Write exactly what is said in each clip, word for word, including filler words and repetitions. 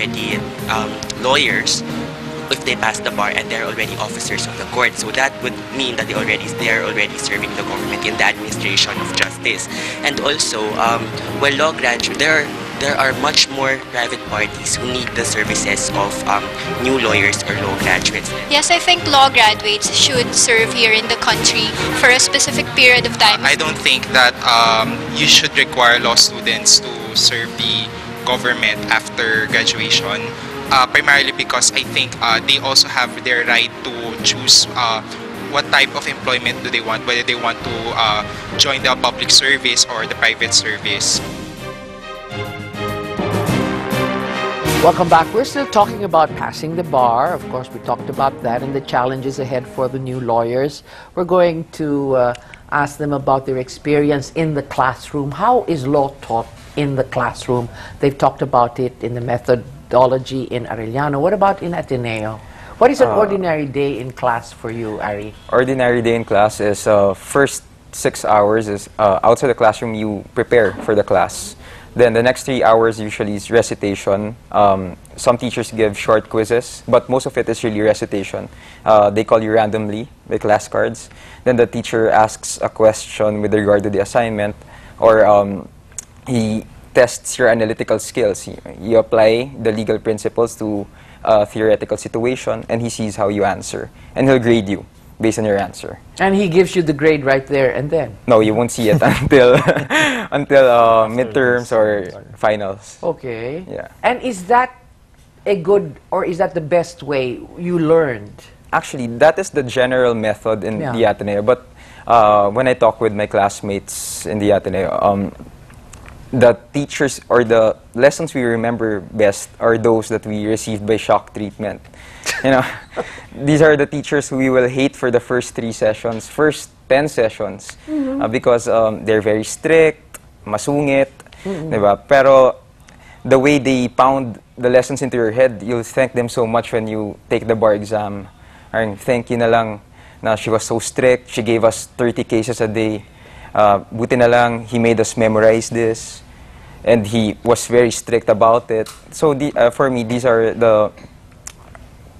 already um, lawyers if they pass the bar, and they're already officers of the court. So that would mean that they already they're already serving the government in the administration of justice. And also, um, well, law graduates, there are there are much more private parties who need the services of um, new lawyers or law graduates. Yes, I think law graduates should serve here in the country for a specific period of time. I don't think that um, you should require law students to serve the government after graduation, uh, primarily because I think uh, they also have their right to choose uh, what type of employment do they want, whether they want to uh, join the public service or the private service. Welcome back. We're still talking about passing the bar. Of course, we talked about that and the challenges ahead for the new lawyers. We're going to uh, ask them about their experience in the classroom. How is law taught in the classroom? They've talked about it in the methodology in Arellano. What about in Ateneo? What is an uh, ordinary day in class for you, Ari? Ordinary day in class is uh, first six hours is uh, outside the classroom. You prepare for the class. Then the next three hours usually is recitation. Um, some teachers give short quizzes, but most of it is really recitation. Uh, they call you randomly, the class cards. Then the teacher asks a question with regard to the assignment, or um, he tests your analytical skills. You, you apply the legal principles to a theoretical situation, and he sees how you answer, and he'll grade you based on your answer. And he gives you the grade right there and then? No, you won't see it until until uh, midterms or finals. Okay. Yeah. And is that a good, or is that the best way you learned? Actually, that is the general method in yeah. the Ateneo. But uh, when I talk with my classmates in the Ateneo, um, the teachers or the lessons we remember best are those that we received by shock treatment. You know, these are the teachers who we will hate for the first three sessions, first ten sessions, mm-hmm. uh, because um, they're very strict, masungit, mm-hmm. diba? Pero the way they pound the lessons into your head, you'll thank them so much when you take the bar exam. And thank you na lang na she was so strict, she gave us thirty cases a day. Uh, buti na lang, he made us memorize this, and he was very strict about it. So the, uh, for me, these are the...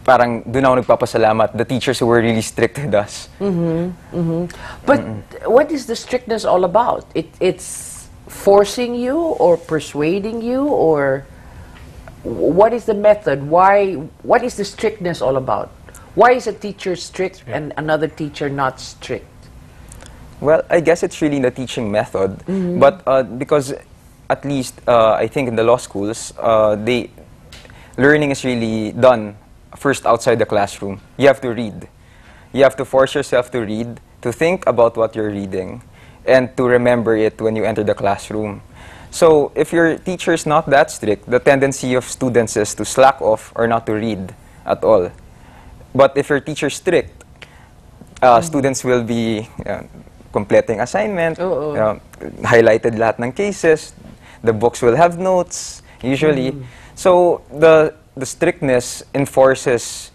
Parang dun ako nagpapasalamat, the teachers who were really strict with us. Mm-hmm, mm-hmm. But mm-mm. what is the strictness all about? It, it's forcing you or persuading you, or what is the method? Why? What is the strictness all about? Why is a teacher strict and another teacher not strict? Well, I guess it's really the teaching method. Mm-hmm. But uh, because at least uh, I think in the law schools, uh, they, learning is really done first outside the classroom. You have to read. You have to force yourself to read, to think about what you're reading, and to remember it when you enter the classroom. So if your teacher is not that strict, the tendency of students is to slack off or not to read at all. But if your teacher is strict, uh, mm-hmm. students will be uh, completing assignment, oh, oh. Uh, highlighted lahat ng cases, the books will have notes, usually. Mm. So the The strictness enforces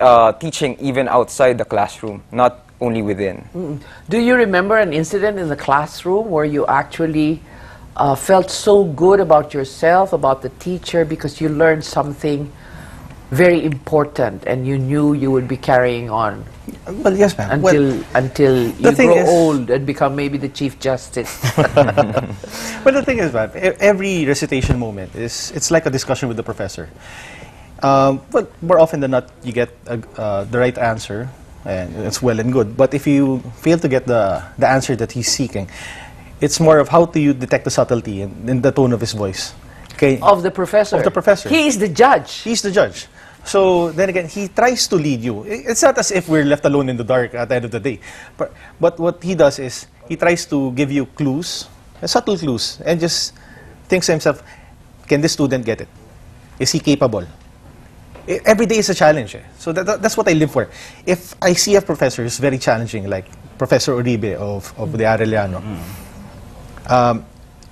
uh, teaching even outside the classroom, not only within. Mm. Do you remember an incident in the classroom where you actually uh, felt so good about yourself, about the teacher, because you learned something very important and you knew you would be carrying on? Well, yes, ma'am. Until, well, until you grow old and become maybe the Chief Justice. Well, the thing is, ma'am, every recitation moment is, it's like a discussion with the professor. Um, but more often than not, you get uh, uh, the right answer, and it's well and good. But if you fail to get the, the answer that he's seeking, it's more of how do you detect the subtlety in, in the tone of his voice. Okay. Of the professor. Of the professor. He is the judge. He's the judge. So then again, he tries to lead you. It's not as if we're left alone in the dark at the end of the day. But, but what he does is, he tries to give you clues, subtle clues, and just thinks to himself, can this student get it? Is he capable? I, every day is a challenge. Eh? So that, that, that's what I live for. If I see a professor who's very challenging, like Professor Uribe of, of mm-hmm. the Arellano, mm-hmm. um,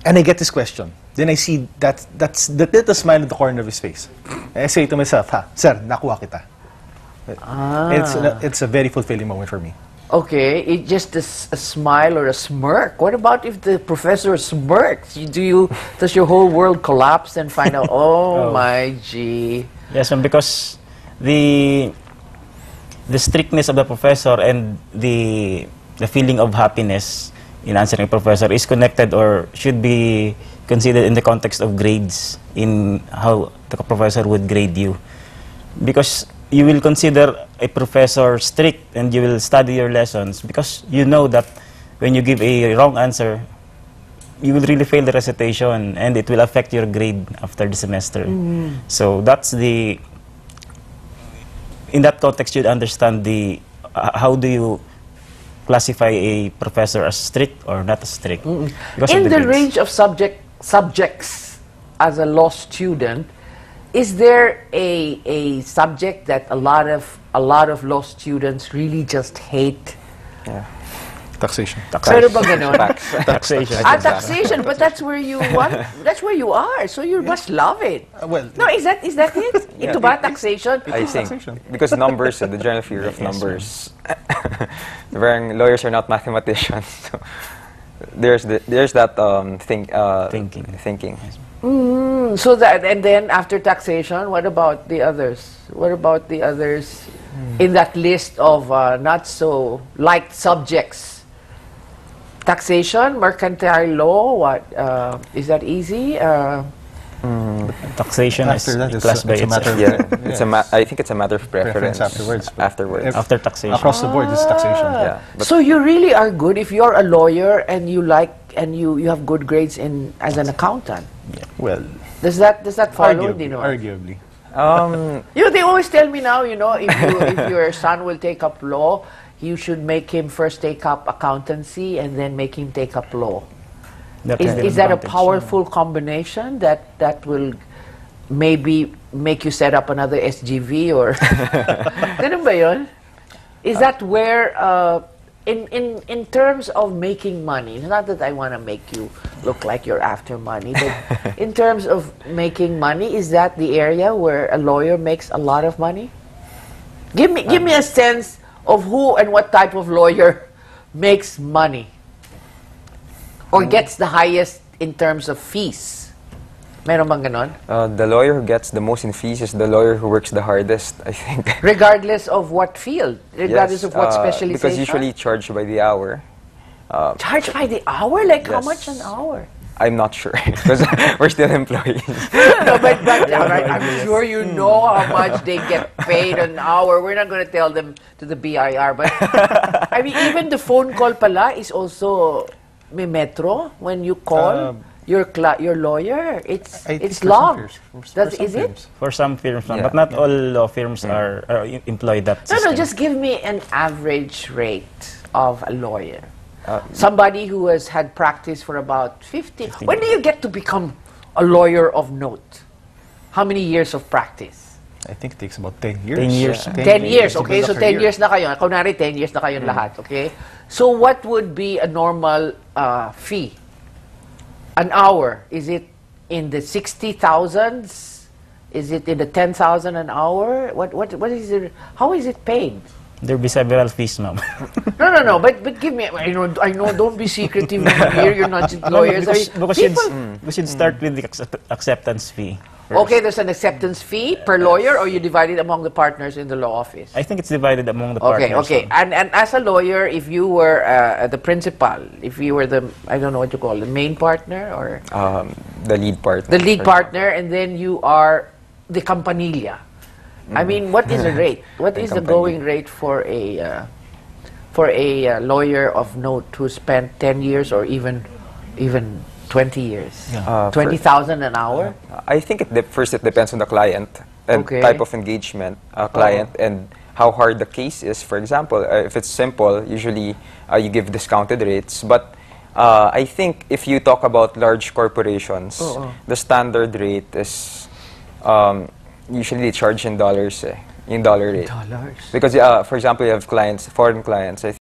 and I get this question, then I see that, that's the little smile in the corner of his face. I say to myself, ha, sir, nakuha kita. Ah. It's, it's a very fulfilling moment for me. Okay, it's just a, a smile or a smirk. What about if the professor smirks? You, do you, does your whole world collapse and find out, oh, oh my gee. Yes, ma'am, because the, the strictness of the professor and the, the feeling of happiness in answering a professor is connected or should be considered in the context of grades, in how the professor would grade you. Because you will consider a professor strict and you will study your lessons because you know that when you give a wrong answer, you will really fail the recitation and it will affect your grade after the semester. Mm-hmm. So that's the, in that context, you'd understand the, uh, how do you classify a professor as strict or not as strict. Mm-mm. In the, the range of subject subjects as a law student, is there a, a subject that a lot of a lot of law students really just hate? Yeah. Taxation. Taxation. Taxation. Taxation. Ah, taxation, but that's where you want, that's where you are, so you must love it. Uh, well, no, is that is that it? Yeah, Ito ba taxation? It, it, it I think taxation. Because numbers, uh, the general fear of numbers. Lawyers are not mathematicians, so there's the, there's that um, think uh, thinking thinking. Mm, so that, and then after taxation, what about the others? What about the others mm. in that list of uh, not so liked subjects? Taxation, mercantile law, what, uh, is that easy? Uh, mm. Taxation after is that class by itself. Yeah, it's a ma I think it's a matter of preference, preference afterwards. Afterwards. After taxation. Across the board, ah. It's taxation. Yeah, so you really are good if you're a lawyer and you like, and you, you have good grades in as an accountant. Yeah. Well. Does that, does that follow, arguably, you know? Arguably. Um, you know, they always tell me now, you know, if, you, if your son will take up law, you should make him first take up accountancy and then make him take up law. That is is that a powerful yeah. combination that, that will maybe make you set up another S G V or... Is that where, uh, in, in, in terms of making money, not that I want to make you look like you're after money, but in terms of making money, is that the area where a lawyer makes a lot of money? Give me, give me a sense of who and what type of lawyer makes money or gets the highest in terms of fees. Meron bang ganon? Uh, the lawyer who gets the most in fees is the lawyer who works the hardest, I think. Regardless of what field? Regardless yes, of what uh, specialization? Because usually charged by the hour. Uh, charged by the hour? Like yes. How much an hour? I'm not sure, because we're still employees. No, but, but yeah, right, I'm sure you know how much they get paid an hour. We're not going to tell them to the B I R, but I mean, even the phone call pala is also may metro when you call um, your cla your lawyer. It's I it's long. Firms, that is firms. It for some firms, yeah. But not yeah. all law firms yeah. are, are employed that. No, system. No, just give me an average rate of a lawyer. Uh, Somebody who has had practice for about fifty. When do you get to become a lawyer of note? How many years of practice? I think it takes about ten years. ten years. Yeah. ten, ten years, years, okay? So ten years na kayo. Kunwari, ten years na kayong mm. lahat, okay? So what would be a normal uh, fee? An hour? Is it in the sixty thousands? Is it in the ten thousand an hour? What, what, what is it? How is it paid? There'll be several fees, ma'am. No, no, no, but, but give me, I know, I know, don't be secretive here, you're not lawyers. No, because, because people, mm, we should start mm. with the accept acceptance fee. First. Okay, there's an acceptance fee per uh, lawyer, or you divide it among the partners in the law office? I think it's divided among the okay, partners. Okay, okay, and, and as a lawyer, if you were uh, the principal, if you were the, I don't know what you call, the main partner, or? Um, the lead partner. The lead partner, and then you are the campanilla. Mm. I mean, what is the rate? What is the going rate for a uh, for a uh, lawyer of note who spent ten years or even even twenty years? Yeah. Uh, twenty thousand an hour? Uh, I think it de first it depends on the client and okay. type of engagement, uh, client oh. and how hard the case is. For example, uh, if it's simple, usually uh, you give discounted rates. But uh, I think if you talk about large corporations, oh, oh. the standard rate is. Um, Usually they charge in dollars, eh, in dollar rate. Dollars. Because, uh, for example, you have clients, foreign clients. I